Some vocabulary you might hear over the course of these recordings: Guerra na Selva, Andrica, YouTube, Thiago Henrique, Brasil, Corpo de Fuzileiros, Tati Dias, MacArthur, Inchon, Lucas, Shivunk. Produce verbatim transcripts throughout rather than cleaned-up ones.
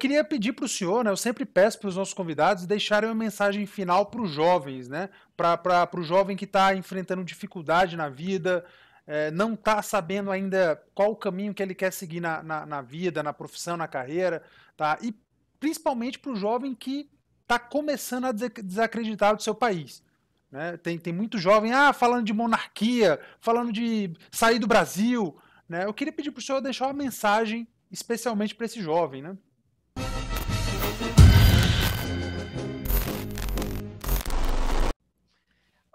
queria pedir para o senhor, né, eu sempre peço para os nossos convidados deixarem uma mensagem final para os jovens, né, para o jovem que está enfrentando dificuldade na vida, é, não está sabendo ainda qual o caminho que ele quer seguir na, na, na vida, na profissão, na carreira, tá? E principalmente para o jovem que está começando a desacreditar do seu país. Né? Tem, tem muito jovem ah, falando de monarquia, falando de sair do Brasil. Né? Eu queria pedir para o senhor deixar uma mensagem especialmente para esse jovem, né?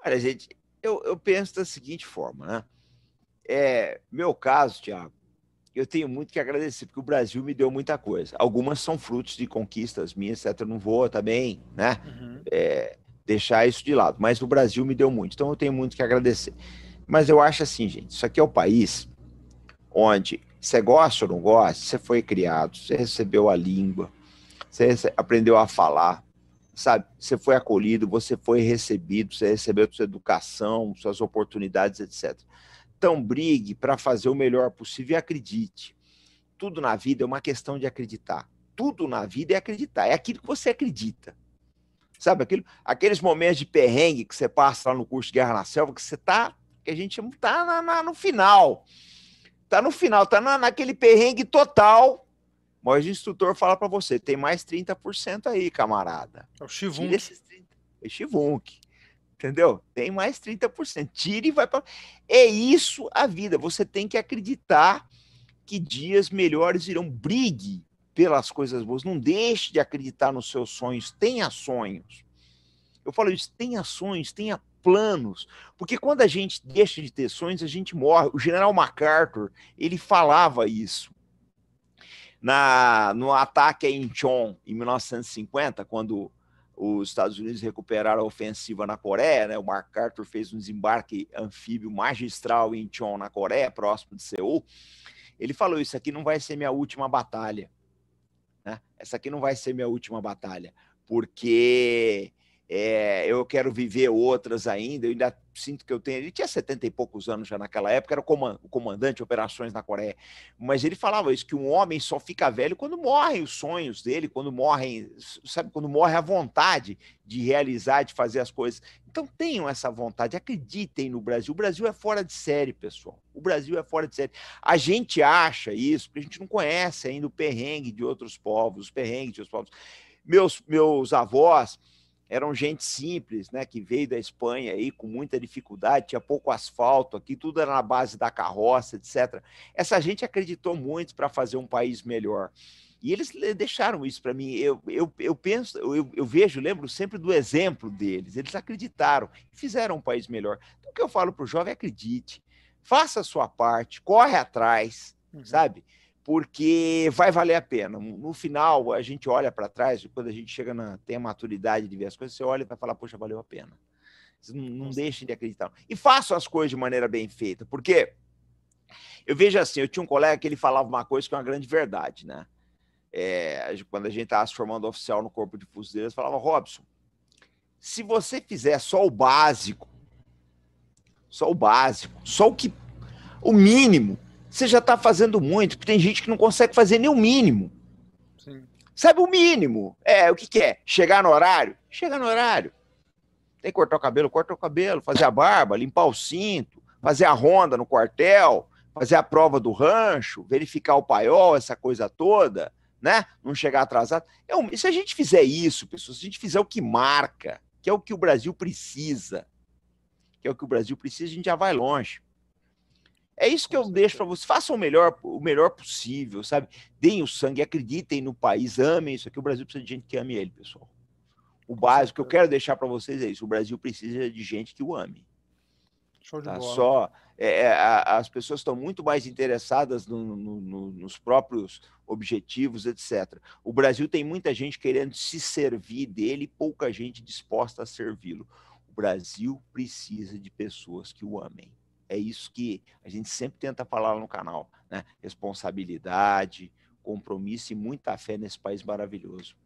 Olha, gente, eu, eu penso da seguinte forma, né? É, meu caso, Thiago, eu tenho muito que agradecer, porque o Brasil me deu muita coisa. Algumas são frutos de conquistas minhas, etcétera. Eu não vou também, né? Uhum. É, deixar isso de lado. Mas o Brasil me deu muito, então eu tenho muito que agradecer. Mas eu acho assim, gente, isso aqui é o país onde você gosta ou não gosta, você foi criado, você recebeu a língua, você rece... aprendeu a falar, sabe? Você foi acolhido, você foi recebido, você recebeu sua educação, suas oportunidades, etcétera. Então, brigue para fazer o melhor possível e acredite. Tudo na vida é uma questão de acreditar. Tudo na vida é acreditar, é aquilo que você acredita. Sabe, aquilo, aqueles momentos de perrengue que você passa lá no curso de Guerra na Selva, que você tá, que a gente tá na, na, no final, tá no final, tá na, naquele perrengue total, mas o instrutor fala para você, tem mais trinta por cento aí, camarada. É o Shivunk. É o Shivunk, entendeu? Tem mais trinta por cento, tira e vai para... É isso a vida, você tem que acreditar que dias melhores irão, brigue pelas coisas boas, não deixe de acreditar nos seus sonhos, tenha sonhos. Eu falo isso, tenha sonhos, tenha planos, porque quando a gente deixa de ter sonhos, a gente morre. O general MacArthur, ele falava isso na, no ataque a Inchon, em mil novecentos e cinquenta, quando os Estados Unidos recuperaram a ofensiva na Coreia, né? O MacArthur fez um desembarque anfíbio magistral em Inchon, na Coreia, próximo de Seul. Ele falou, isso aqui não vai ser minha última batalha. Essa aqui não vai ser minha última batalha, porque é, eu quero viver outras ainda, eu ainda sinto que eu tenho... Ele tinha setenta e poucos anos já naquela época, era o comandante de operações na Coreia, mas ele falava isso, que um homem só fica velho quando morrem os sonhos dele, quando morrem, sabe, quando morre a vontade de realizar, de fazer as coisas. Então tenham essa vontade, acreditem no Brasil. O Brasil é fora de série, pessoal. O Brasil é fora de série. A gente acha isso, porque a gente não conhece ainda o perrengue de outros povos, os perrengues de outros povos. Meus, meus avós eram gente simples, né, que veio da Espanha aí com muita dificuldade, tinha pouco asfalto aqui, tudo era na base da carroça, etcétera. Essa gente acreditou muito para fazer um país melhor. E eles deixaram isso para mim, eu, eu, eu penso, eu, eu vejo, lembro sempre do exemplo deles, eles acreditaram e fizeram um país melhor. Então o que eu falo para o jovem é acredite, faça a sua parte, corre atrás, uhum. Sabe? Porque vai valer a pena. No final, a gente olha para trás, quando a gente chega na, tem a maturidade de ver as coisas, você olha e vai falar, poxa, valeu a pena. Não, não deixem de acreditar. E façam as coisas de maneira bem feita, porque eu vejo assim, eu tinha um colega que ele falava uma coisa que é uma grande verdade, né? É, quando a gente estava se formando oficial no Corpo de Fuzileiros, falava, Robson, se você fizer só o básico, só o básico, só o que, o mínimo, você já está fazendo muito, porque tem gente que não consegue fazer nem o mínimo. Sim. Sabe o mínimo? É, o que que é? Chegar no horário? Chega no horário. Tem que cortar o cabelo? Corta o cabelo, fazer a barba, limpar o cinto, fazer a ronda no quartel, fazer a prova do rancho, verificar o paiol, essa coisa toda. Né? Não chegar atrasado. É um... Se a gente fizer isso, pessoal, se a gente fizer o que marca, que é o que o Brasil precisa, que é o que o Brasil precisa, a gente já vai longe. É isso que eu deixo para vocês. Façam o melhor, o melhor possível, sabe? Deem o sangue, acreditem no país, amem isso aqui. O Brasil precisa de gente que ame ele, pessoal. O básico que eu quero deixar para vocês é isso. O Brasil precisa de gente que o ame. Show de tá? bola. Só... É, a, as pessoas estão muito mais interessadas no, no, no, nos próprios objetivos, etcétera. O Brasil tem muita gente querendo se servir dele e pouca gente disposta a servi-lo. O Brasil precisa de pessoas que o amem. É isso que a gente sempre tenta falar no canal, né? Responsabilidade, compromisso e muita fé nesse país maravilhoso.